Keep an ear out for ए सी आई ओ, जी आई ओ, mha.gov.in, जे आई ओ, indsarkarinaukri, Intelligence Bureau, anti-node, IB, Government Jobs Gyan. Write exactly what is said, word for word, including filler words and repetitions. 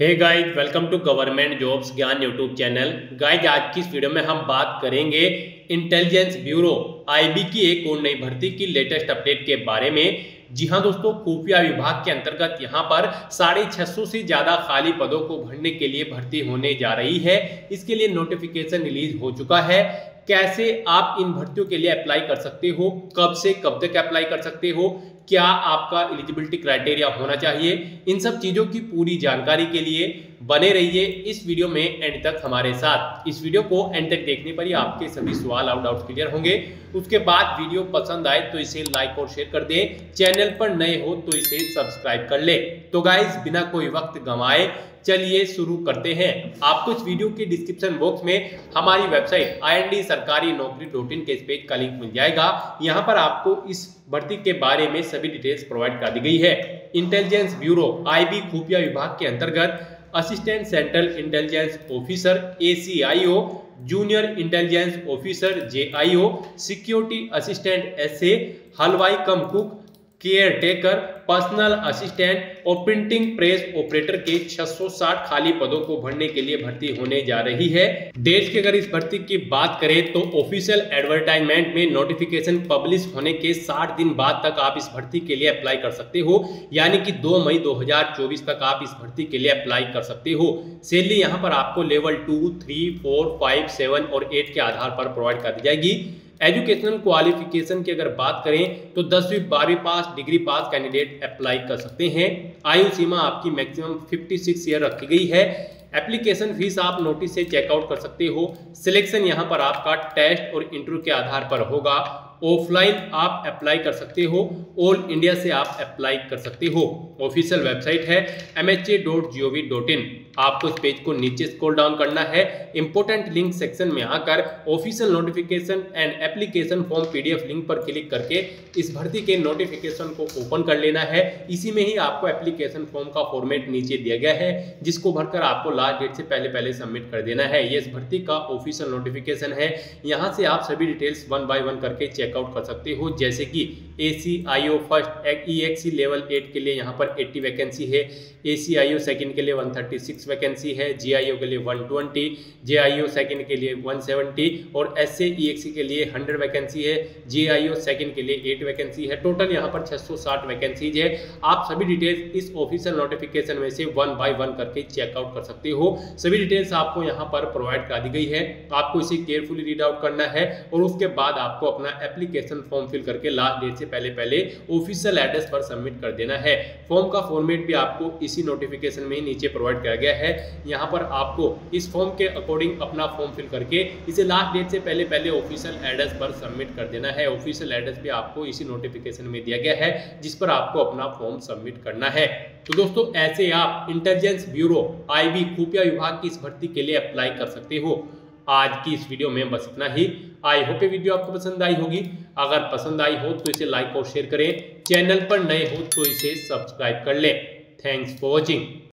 Hey guys, welcome to government jobs Gyan YouTube channel. Guys, आज की इस वीडियो में हम बात करेंगे इंटेलिजेंस ब्यूरो आई बी की एक और नई भर्ती की लेटेस्ट अपडेट के बारे में। जी हाँ दोस्तों, खुफिया विभाग के अंतर्गत यहाँ पर साढ़े छह सौ से ज़्यादा खाली पदों को भरने के लिए भर्ती होने जा रही है। इसके लिए नोटिफिकेशन रिलीज हो चुका है। कैसे आप इन भर्तियों के लिए अप्लाई कर सकते हो, कब से कब तक अप्लाई कर सकते हो, क्या आपका एलिजिबिलिटी क्राइटेरिया होना चाहिए, इन सब चीज़ों की पूरी जानकारी के लिए बने रहिए इस वीडियो में एंड तक हमारे साथ। इस वीडियो को एंड तक देखने पर ही आपके सभी सवाल और डाउट क्लियर होंगे। उसके बाद वीडियो पसंद आए तो इसे लाइक और शेयर कर दें। चैनल पर नए हो तो इसे सब्सक्राइब कर ले। तो गाइज, बिना कोई वक्त गंवाए चलिए शुरू करते हैं। आपको इस वीडियो के डिस्क्रिप्शन बॉक्स में हमारी वेबसाइट आई एन डी सरकारी नौकरी डॉट इन के इस पेज का लिंक मिल जाएगा। यहाँ पर आपको इस भर्ती के बारे में सभी डिटेल्स प्रोवाइड कर दी गई है। इंटेलिजेंस ब्यूरो आई बी खुफिया विभाग के अंतर्गत assistant central intelligence officer ए सी आई ओ, junior intelligence officer जे आई ओ, security assistant S A, हलवाई cum cook, caretaker, personal assistant और प्रिंटिंग प्रेस ऑपरेटर के छह सौ साठ खाली पदों को भरने के लिए भर्ती होने जा रही है। देश के अगर इस भर्ती की बात करें तो ऑफिशियल एडवर्टाइजमेंट में नोटिफिकेशन पब्लिश होने के साठ दिन बाद तक आप इस भर्ती के लिए अप्लाई कर सकते हो, यानी कि दो मई दो हज़ार चौबीस तक आप इस भर्ती के लिए अप्लाई कर सकते हो। सैलरी यहाँ पर आपको level two three four five seven और एट के आधार पर प्रोवाइड कर दी जाएगी। एजुकेशनल क्वालिफिकेशन की अगर बात करें तो दसवीं बारहवीं pass degree pass candidate apply कर सकते हैं। आयु सीमा आपकी मैक्सिमम छप्पन ईयर रखी गई है। एप्लीकेशन फीस आप नोटिस से चेकआउट कर सकते हो। सिलेक्शन यहां पर आपका टेस्ट और इंटरव्यू के आधार पर होगा। ऑफलाइन आप अप्लाई कर सकते हो, ऑल इंडिया से आप अप्लाई कर सकते हो। ऑफिशियल वेबसाइट है M H A dot G O V dot in. आपको इस पेज को नीचे स्क्रॉल डाउन करना है। इंपोर्टेंट लिंक सेक्शन में आकर official notification and application form P D F link पर क्लिक करके इस भर्ती के नोटिफिकेशन को ओपन कर लेना है। इसी में ही आपको एप्लीकेशन फॉर्म का फॉर्मेट नीचे दिया गया है, जिसको भरकर आपको लास्ट डेट से पहले पहले सबमिट कर देना है। ये इस भर्ती का ऑफिशियल नोटिफिकेशन है। यहाँ से आप सभी डिटेल्स वन बाय वन करके चेकआउट कर सकते हो, जैसे कि ए सी आई ओ first E X C level eight के लिए यहाँ पर अस्सी वैकेंसी है, ए सी आई ओ सेकंड के लिए एक सौ छत्तीस वैकेंसी है, जी आई ओ के लिए एक सौ बीस, जे आई ओ सेकंड के लिए एक सौ सत्तर और एस ए ई एक्स सी के लिए सौ वैकेंसी है, जी आई ओ सेकंड के लिए आठ वैकेंसी है। टोटल यहाँ पर छह सौ साठ वैकेंसीज है। आप सभी डिटेल्स इस ऑफिशियल नोटिफिकेशन में से वन बाय वन करके चेकआउट कर सकते हो। सभी डिटेल्स आपको यहाँ पर प्रोवाइड करा दी गई है। आपको इसे केयरफुली रीड आउट करना है और उसके बाद आपको अपना एप्लीकेशन फॉर्म फिल करके लास्ट डेट से पहले पहले ऑफिशियल एड्रेस पर सबमिट कर देना है। फॉर्म का फॉर्मेट भी आपको इसी नोटिफिकेशन में ही नीचे प्रोवाइड किया गया है। यहाँ पर आपको इस फॉर्म के अकॉर्डिंग अपना फॉर्म फिल करके इसे लास्ट डेट से पहले पहले ऑफिशियल एड्रेस पर सबमिट कर देना है। ऑफिशियल एड्रेस भी आपको इसी नोटिफिकेशन में दिया गया है, जिस पर आपको अपना फॉर्म सबमिट करना है। तो दोस्तों, ऐसे आप इंटेलिजेंस ब्यूरो आई बी खुफिया विभाग की इस भर्ती के लिए अप्लाई कर सकते हो। आज की इस वीडियो में बस इतना ही। आई होप ये वीडियो आपको पसंद आई होगी। अगर पसंद आई हो तो इसे लाइक और शेयर करें। चैनल पर नए हो तो इसे सब्सक्राइब कर लें। Thanks for watching.